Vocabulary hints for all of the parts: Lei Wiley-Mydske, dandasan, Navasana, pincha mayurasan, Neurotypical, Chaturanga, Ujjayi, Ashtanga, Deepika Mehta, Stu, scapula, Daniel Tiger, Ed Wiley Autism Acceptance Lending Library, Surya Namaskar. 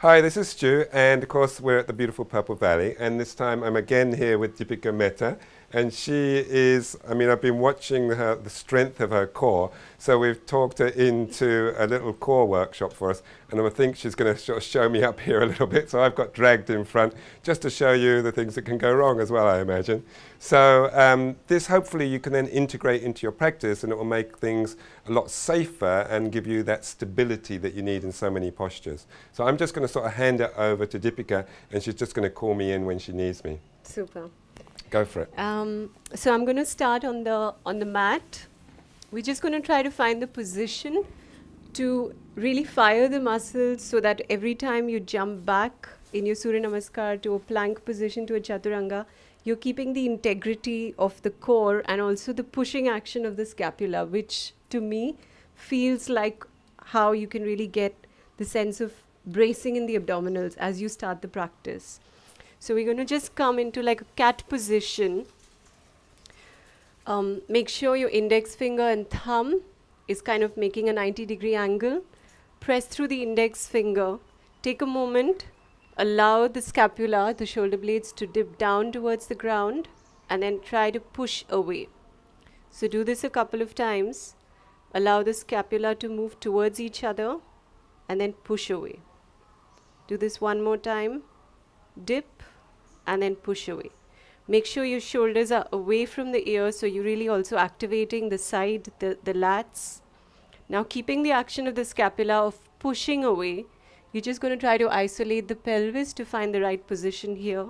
Hi, this is Stu, and of course we're at the beautiful Purple Valley, and this time I'm again here with Deepika Mehta, and she is, I mean, I've been watching her, the strength of her core, so we've talked her into a little core workshop for us, and I think she's going to sort of show me up here a little bit, so I've got dragged in front just to show you the things that can go wrong as well, I imagine. So this hopefully you can then integrate into your practice, and it will make things a lot safer and give you that stability that you need in so many postures. So I'm just going to sort of hand it over to Deepika, and she's just going to call me in when she needs me. Super. Go for it. So I'm going to start on the mat. We're just going to try to find the position to really fire the muscles so that every time you jump back in your Surya Namaskar to a plank position, to a Chaturanga, you're keeping the integrity of the core and also the pushing action of the scapula, which to me feels like how you can really get the sense of bracing in the abdominals as you start the practice. So we're going to just come into like a cat position. Make sure your index finger and thumb is kind of making a 90-degree angle. Press through the index finger. Take a moment. Allow the scapula, the shoulder blades, to dip down towards the ground, and then try to push away. So do this a couple of times. Allow the scapula to move towards each other and then push away. Do this one more time. Dip and then push away. Make sure your shoulders are away from the ear, so you're really also activating the side, the lats. Now keeping the action of the scapula of pushing away, you're just going to try to isolate the pelvis to find the right position here.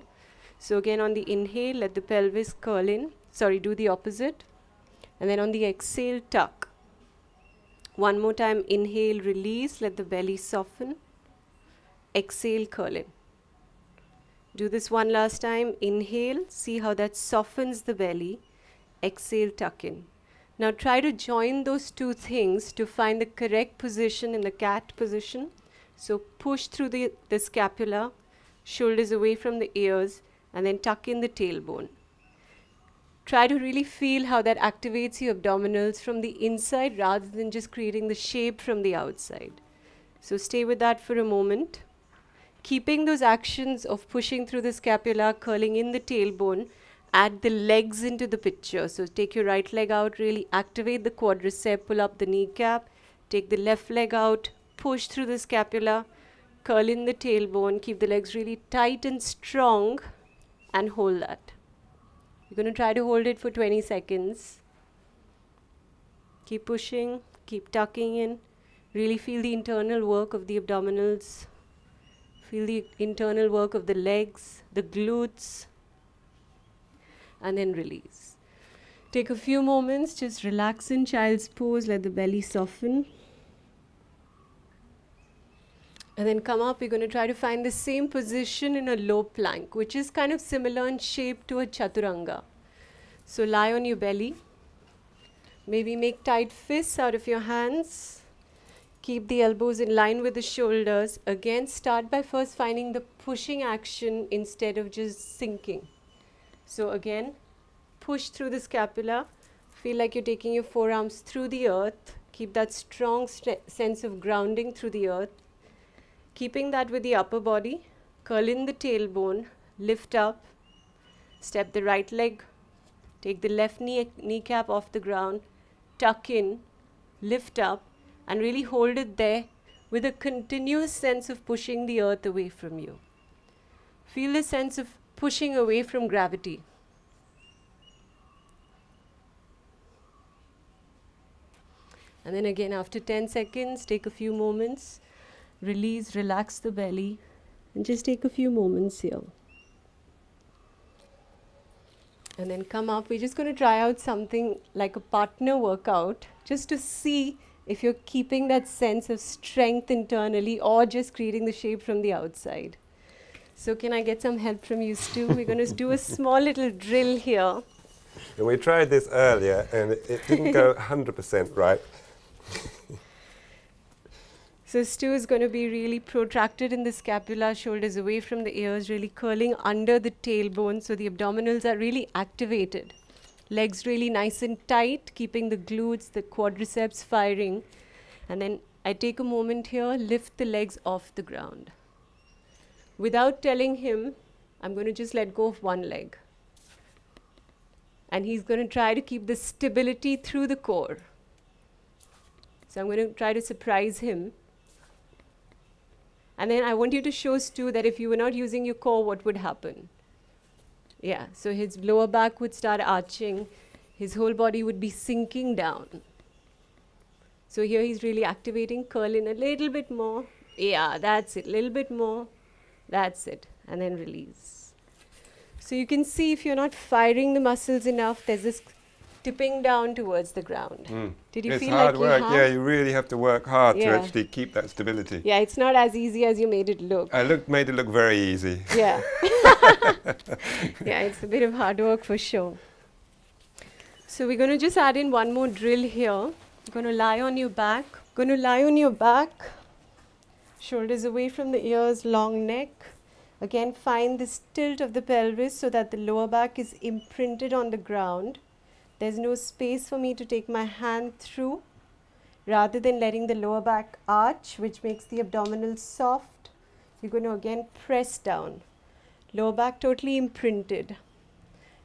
So again, on the inhale, let the pelvis curl in. Sorry, do the opposite. And then on the exhale, tuck. One more time, inhale, release, let the belly soften. Exhale, curl in. Do this one last time. Inhale, see how that softens the belly. Exhale, tuck in. Now try to join those two things to find the correct position in the cat position. So push through the scapula, shoulders away from the ears, and then tuck in the tailbone. Try to really feel how that activates your abdominals from the inside rather than just creating the shape from the outside. So stay with that for a moment. Keeping those actions of pushing through the scapula, curling in the tailbone, add the legs into the picture. So take your right leg out, really activate the quadricep, pull up the kneecap, take the left leg out, push through the scapula, curl in the tailbone, keep the legs really tight and strong, and hold that. You're going to try to hold it for 20 seconds. Keep pushing, keep tucking in, really feel the internal work of the abdominals. Feel the internal work of the legs, the glutes, and then release. Take a few moments, just relax in child's pose, let the belly soften. And then come up, we're going to try to find the same position in a low plank, which is kind of similar in shape to a Chaturanga. So lie on your belly. Maybe make tight fists out of your hands. Keep the elbows in line with the shoulders. Again, start by first finding the pushing action instead of just sinking. So again, push through the scapula. Feel like you're taking your forearms through the earth. Keep that strong sense of grounding through the earth. Keeping that with the upper body, curl in the tailbone, lift up, step the right leg, take the left kneecap off the ground, tuck in, lift up, and really hold it there with a continuous sense of pushing the earth away from you. Feel the sense of pushing away from gravity. And then again, after 10 seconds, take a few moments, release, relax the belly, and just take a few moments here. And then come up. We're just going to try out something like a partner workout just to see if you're keeping that sense of strength internally or just creating the shape from the outside. So can I get some help from you, Stu? We're going to do a small little drill here. And we tried this earlier, and it didn't go 100% right. So Stu is going to be really protracted in the scapula, shoulders away from the ears, really curling under the tailbone, so the abdominals are really activated. Legs really nice and tight, keeping the glutes, the quadriceps firing. And then I take a moment here, lift the legs off the ground. without telling him, I'm going to just let go of one leg. And he's going to try to keep the stability through the core. So I'm going to try to surprise him. And then I want you to show Stu that if you were not using your core, what would happen? Yeah, so his lower back would start arching. His whole body would be sinking down. So here he's really activating, curl in a little bit more. Yeah, that's it, a little bit more. That's it, and then release. So you can see if you're not firing the muscles enough, there's this tipping down towards the ground. Mm. Did you feel like it's hard work? Yeah, you really have to work hard to actually keep that stability. Yeah, it's not as easy as you made it look. I made it look very easy. Yeah. Yeah, it's a bit of hard work for sure. So we're going to just add in one more drill here. You're going to lie on your back. Going to lie on your back. Shoulders away from the ears, long neck. Again, find this tilt of the pelvis so that the lower back is imprinted on the ground. There's no space for me to take my hand through. Rather than letting the lower back arch, which makes the abdominals soft, you're going to again press down. Lower back totally imprinted.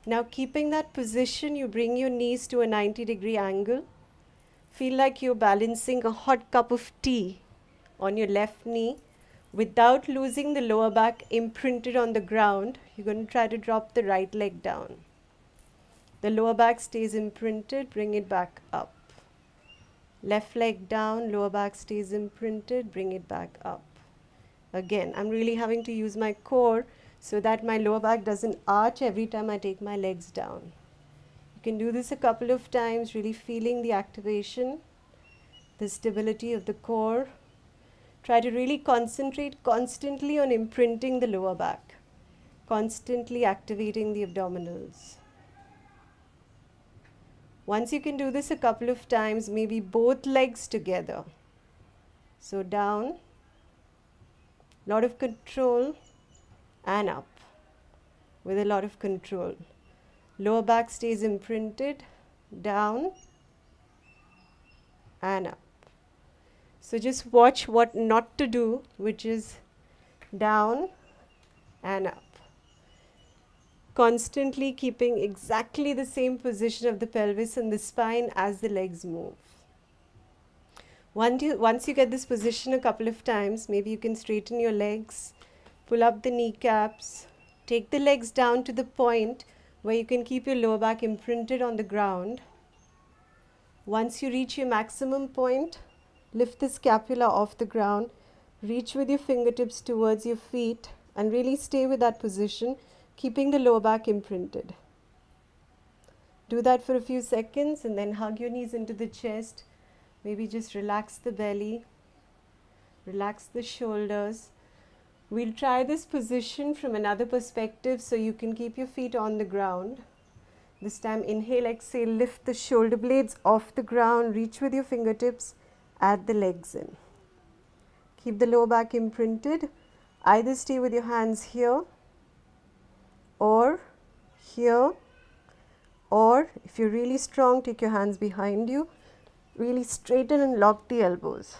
Now keeping that position, you bring your knees to a 90-degree angle. Feel like you're balancing a hot cup of tea on your left knee without losing the lower back imprinted on the ground. You're going to try to drop the right leg down. The lower back stays imprinted, bring it back up. Left leg down, lower back stays imprinted, bring it back up. Again, I'm really having to use my core so that my lower back doesn't arch every time I take my legs down. You can do this a couple of times, really feeling the activation, the stability of the core. Try to really concentrate constantly on imprinting the lower back, constantly activating the abdominals. Once you can do this a couple of times, maybe both legs together. So down, lot of control, and up with a lot of control. Lower back stays imprinted, down, and up. So just watch what not to do, which is down and up. Constantly keeping exactly the same position of the pelvis and the spine as the legs move. Once you get this position a couple of times, maybe you can straighten your legs, pull up the kneecaps, take the legs down to the point where you can keep your lower back imprinted on the ground. Once you reach your maximum point, lift the scapula off the ground, reach with your fingertips towards your feet and really stay with that position, keeping the lower back imprinted. Do that for a few seconds and then hug your knees into the chest. Maybe just relax the belly, relax the shoulders. We'll try this position from another perspective so you can keep your feet on the ground. This time inhale, exhale, lift the shoulder blades off the ground, reach with your fingertips. Add the legs in. Keep the lower back imprinted. Either stay with your hands here or here, or if you're really strong, take your hands behind you. Really straighten and lock the elbows.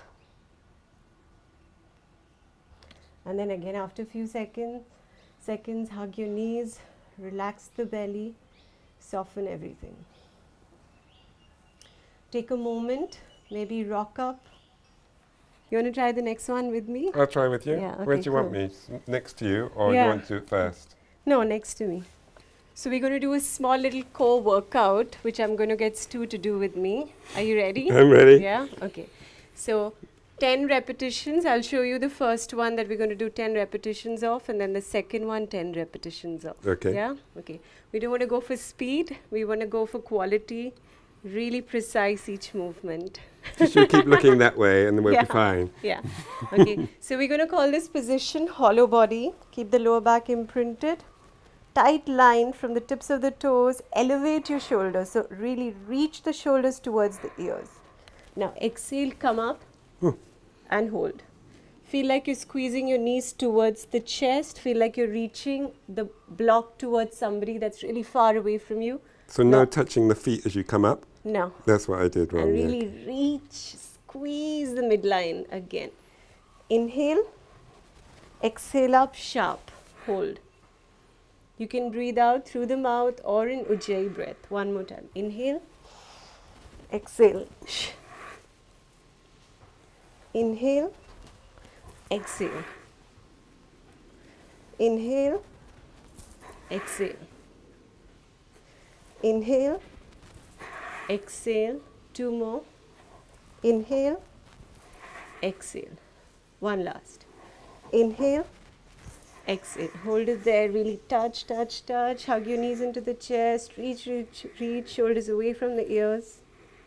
And then again after a few seconds, hug your knees, relax the belly, soften everything. Take a moment. Maybe rock up. You want to try the next one with me? I'll try with you. Yeah, okay, Where do you want me? Next to you or you want to first? No, next to me. So we're going to do a small little core workout, which I'm going to get Stu to do with me. Are you ready? I'm ready. Yeah? Okay. So 10 repetitions. I'll show you the first one that we're going to do 10 repetitions of, and then the second one 10 repetitions of. Okay. Yeah? Okay. We don't want to go for speed. We want to go for quality. Really precise each movement. Just you keep looking that way and then we'll be fine. Yeah. Okay. So we're going to call this position hollow body. Keep the lower back imprinted. Tight line from the tips of the toes. Elevate your shoulders. So really reach the shoulders towards the ears. Now exhale, come up and hold. Feel like you're squeezing your knees towards the chest. Feel like you're reaching the block towards somebody that's really far away from you. So no touching the feet as you come up? No. That's what I did wrong. And really reach, squeeze the midline again. Inhale Exhale up, sharp hold. You can breathe out through the mouth or in Ujjayi breath. One more time. Inhale, exhale, inhale, exhale, inhale, exhale, inhale, exhale. Two more. Inhale, exhale. One last. Inhale, exhale. Hold it there. Really touch, touch, touch. Hug your knees into the chest. Reach, reach, reach. Shoulders away from the ears.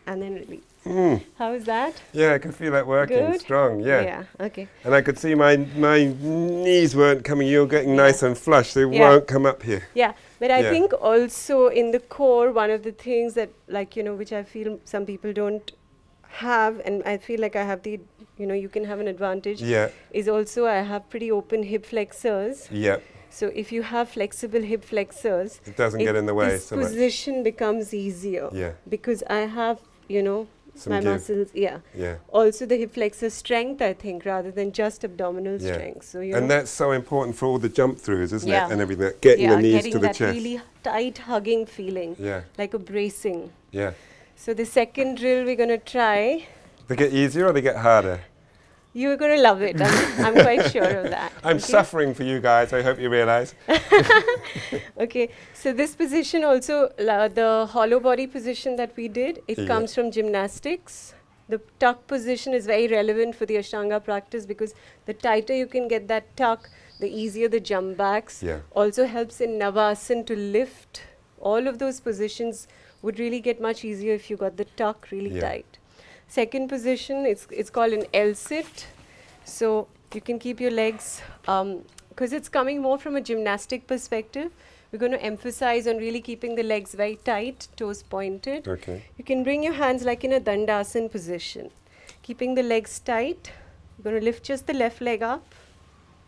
And then release. Mm. How is that? Yeah, I can feel that working. Good? Strong. Yeah. Yeah. Okay. And I could see my knees weren't coming. You're getting nice and flush. They won't come up here. Yeah. But I think also in the core, one of the things that, like, you know, which I feel some people don't have, and I feel like I have the, you know, you can have an advantage. Yeah. Is also I have pretty open hip flexors. Yeah. So if you have flexible hip flexors, it doesn't get in the way so much. This position becomes easier. Yeah. Because I have, you know, my muscles, also the hip flexor strength, I think, rather than just abdominal strength. So you know, that's so important for all the jump throughs, isn't it? And everything, getting the knees to the chest. Yeah, getting that really tight hugging feeling, like a bracing. Yeah. So the second drill we're going to try. They get easier or they get harder? You're going to love it. I'm quite sure of that. I'm suffering for you guys. I hope you realize. Okay. So this position also, the hollow body position that we did, it comes from gymnastics. The tuck position is very relevant for the Ashtanga practice because the tighter you can get that tuck, the easier the jump backs. Yeah. Also helps in Navasana to lift. All of those positions would really get much easier if you got the tuck really tight. Second position, it's called an L-sit. So you can keep your legs, because it's coming more from a gymnastic perspective. We're going to emphasize on really keeping the legs very tight, toes pointed. Okay. You can bring your hands like in a dandasan position. Keeping the legs tight, you're going to lift just the left leg up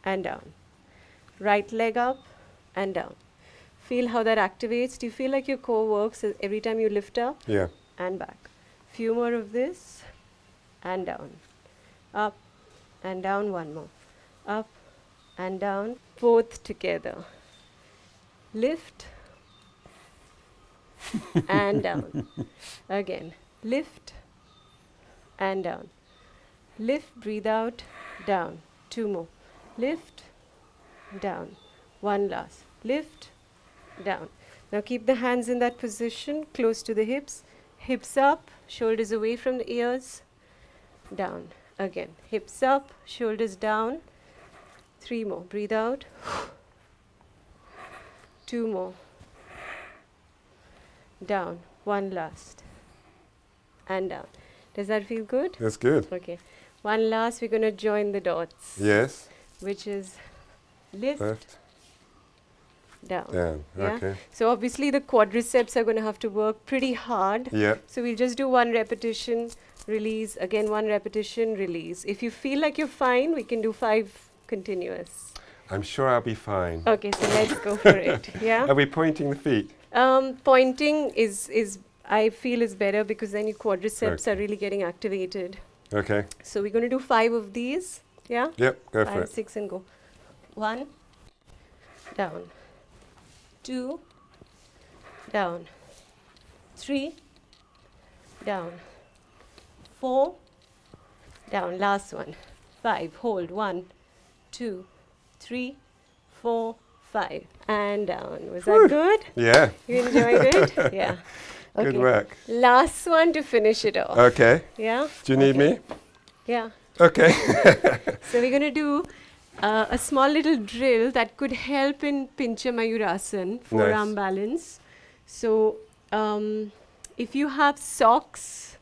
and down. Right leg up and down. Feel how that activates. Do you feel like your core works every time you lift up? Yeah. And back. Few more of this, and down, up and down, one more, up and down, both together, lift and down, again, lift and down, lift, breathe out, down, two more, lift, down, one last, lift, down. Now keep the hands in that position, close to the hips, hips up, shoulders away from the ears, down, again, hips up, shoulders down, three more, breathe out, two more, down, one last, and down. Does that feel good? That's good. Okay, one last, we're going to join the dots. Yes. Which is lift. Left. Down. Down. Yeah? Okay. So obviously the quadriceps are going to have to work pretty hard. Yeah. So we'll just do one repetition, release, again one repetition, release. If you feel like you're fine, we can do 5 continuous. I'm sure I'll be fine. Okay, so let's go for it. Yeah. Are we pointing the feet? Pointing is I feel is better because then your quadriceps are really getting activated. Okay. So we're going to do 5 of these. Yeah. Yep. Go for it. 6 and go. 1. Down. 2, down, 3, down, 4, down, last one, 5, hold, 1, 2, 3, 4, 5, and down. Was that good? Yeah. You enjoyed it? Yeah. Okay. Good work. Last one to finish it off. Okay. Yeah? Do you need me? Yeah. Okay. So we're going to do a small little drill that could help in pincha mayurasan, forearm balance. So if you have socks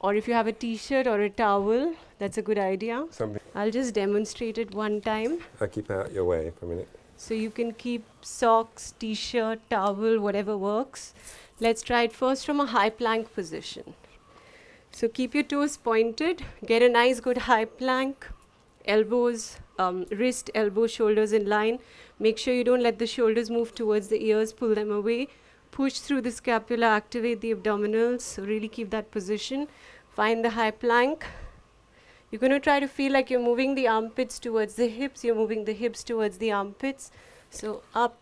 or if you have a t-shirt or a towel, that's a good idea. I'll just demonstrate it one time. I'll keep out your way for a minute. So you can keep socks, t-shirt, towel, whatever works. Let's try it first from a high plank position. So keep your toes pointed, get a nice good high plank, elbows, wrist, elbow, shoulders in line. Make sure you don't let the shoulders move towards the ears, pull them away. Push through the scapula, activate the abdominals, really keep that position. Find the high plank. You're going to try to feel like you're moving the armpits towards the hips. You're moving the hips towards the armpits. So up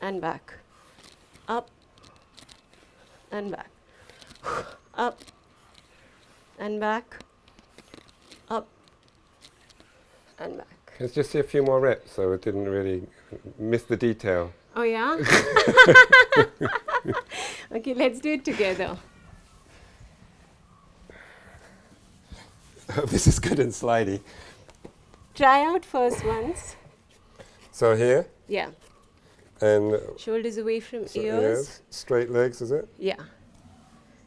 and back, up and back, up and back, up and back. Let's just see a few more reps, so it didn't really miss the detail. Oh yeah? Okay, let's do it together. I hope this is good and slidey. Try out first once. So here? Yeah. And shoulders away from ears. Straight legs, is it? Yeah.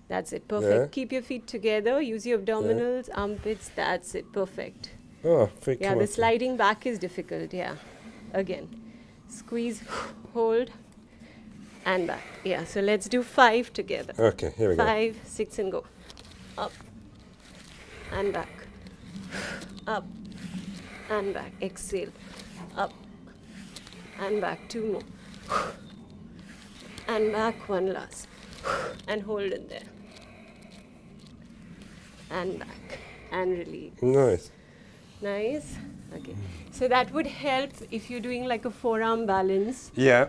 That's it, perfect. Yeah. Keep your feet together, use your abdominals, armpits, that's it, perfect. Oh, yeah, the sliding back is difficult, yeah. Again, squeeze, hold, and back. Yeah, so let's do 5 together. Okay, here we go. 5, 6, and go. Up, and back. Up, and back. Exhale. Up, and back. 2 more. And back, 1 last. And hold it there. And back. And release. Nice. Nice. Okay. So that would help if you're doing like a forearm balance. Yeah.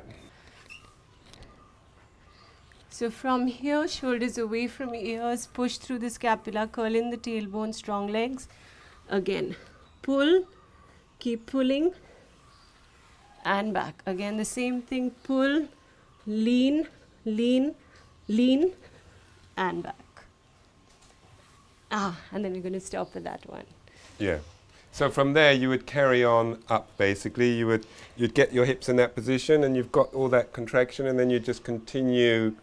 So from here, shoulders away from ears, push through the scapula, curl in the tailbone, strong legs. Again, pull, keep pulling, and back. Again, the same thing, pull, lean, lean, lean, and back. Ah, and then you're going to stop with that one. Yeah. So from there you would carry on up, basically. You'd get your hips in that position and you've got all that contraction, and then you just continue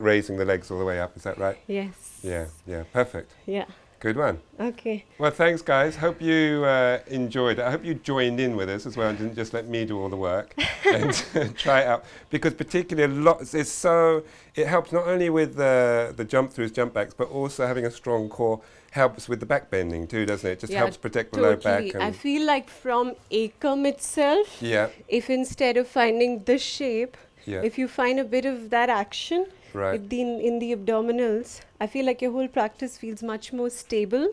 raising the legs all the way up, is that right? Yes. Yeah, yeah, perfect. Yeah. Good one. Okay. Well, thanks guys. Hope you enjoyed it. I hope you joined in with us as well and didn't just let me do all the work and try it out. Because particularly it helps not only with the jump throughs, jump backs, but also having a strong core helps with the back bending too, doesn't it? It just helps protect the low back. And I feel like from acum itself, if instead of finding the shape, if you find a bit of that action, in the abdominals, I feel like your whole practice feels much more stable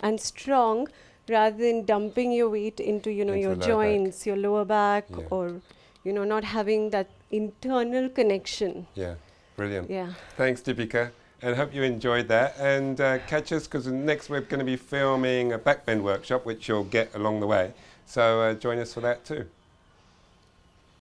and strong, rather than dumping your weight into, you know, your joints, your lower back, or, you know, not having that internal connection. Yeah, brilliant. Yeah. Thanks, Deepika, and hope you enjoyed that. And catch us, because next we're going to be filming a backbend workshop, which you'll get along the way. So join us for that too.